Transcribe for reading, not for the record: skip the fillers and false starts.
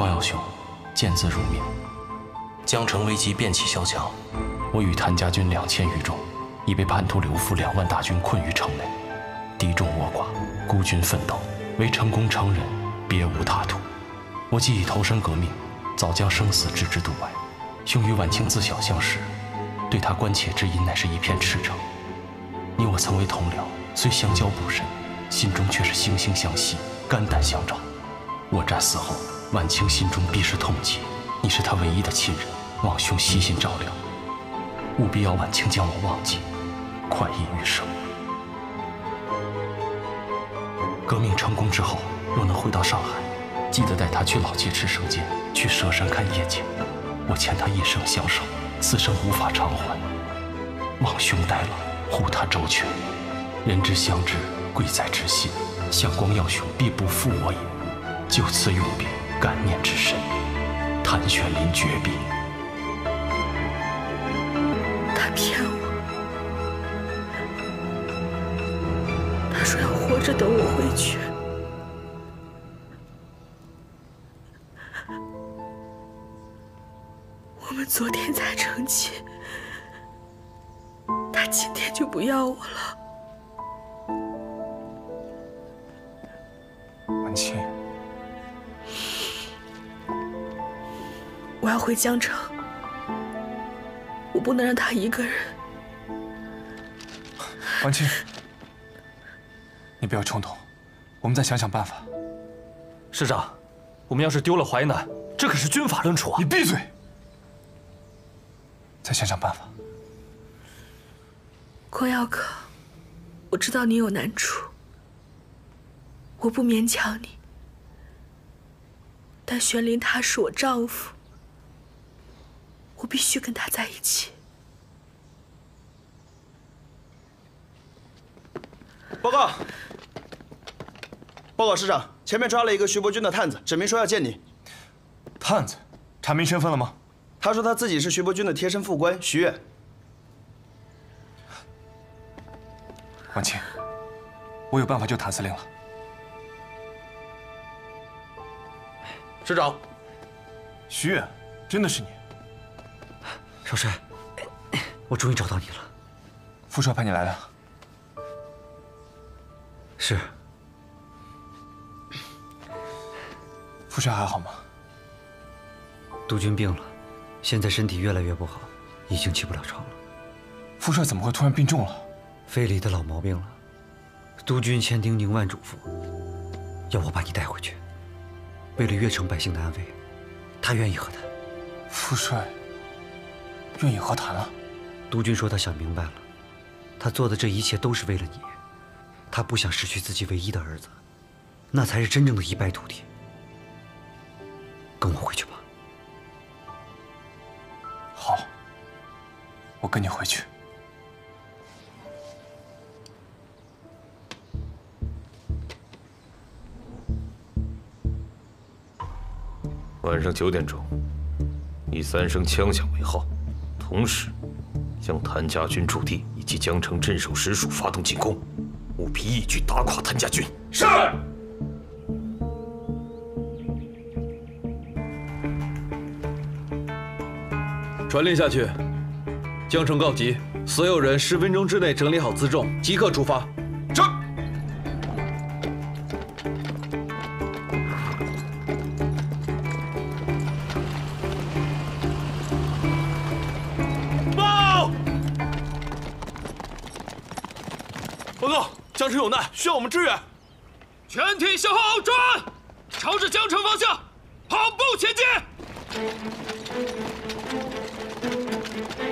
高耀雄，见字如面，江城危机变起萧墙，我与谭家军2000余众，已被叛徒刘馥2万大军困于城内，敌众我寡，孤军奋斗，唯成功成仁，别无他途。我既已投身革命，早将生死置之度外。兄与婉清自小相识，对他关切之意乃是一片赤诚。你我曾为同僚，虽相交不深，心中却是惺惺相惜，肝胆相照。我战死后，婉清心中必是痛疾。你是她唯一的亲人，望兄悉心照料，务必要婉清将我忘记，快意余生。革命成功之后，若能回到上海，记得带她去老街吃生煎，去佘山看夜景。我欠她一生相守，此生无法偿还，望兄代劳，护她周全。人之相知，贵在知心。向光耀兄必不负我也。就此永别，感念之深。谭玄林绝壁。他骗我，他说要活着等我回去。我们昨天才成亲，他今天就不要我了。婉清。 我要回江城，我不能让他一个人。婉清，你不要冲动，我们再想想办法。师长，我们要是丢了淮南，这可是军法论处啊！你闭嘴！再想想办法。光耀哥，我知道你有难处，我不勉强你。但玄林他是我丈夫。 我必须跟他在一起。报告，报告师长，前面抓了一个徐伯钧的探子，指明说要见你。探子，查明身份了吗？他说他自己是徐伯钧的贴身副官徐悦。婉清，我有办法救谭司令了。师长，徐悦，真的是你。 少帅，我终于找到你了。副帅派你来的。是。副帅还好吗？督军病了，现在身体越来越不好，已经起不了床了。副帅怎么会突然病重了？非礼的老毛病了。督军千叮咛万嘱咐，要我把你带回去。为了越城百姓的安危，他愿意和谈。副帅。 愿意和谈了，督军说他想明白了，他做的这一切都是为了你，他不想失去自己唯一的儿子，那才是真正的一败涂地。跟我回去吧。好，我跟你回去。晚上9点钟，以3声枪响为号。 同时，向谭家军驻地以及江城镇守实属发动进攻，务必一举打垮谭家军。是。传令下去，江城告急，所有人10分钟之内整理好辎重，即刻出发。是。江城有难，需要我们支援。全体向后拗转，朝着江城方向跑步前进。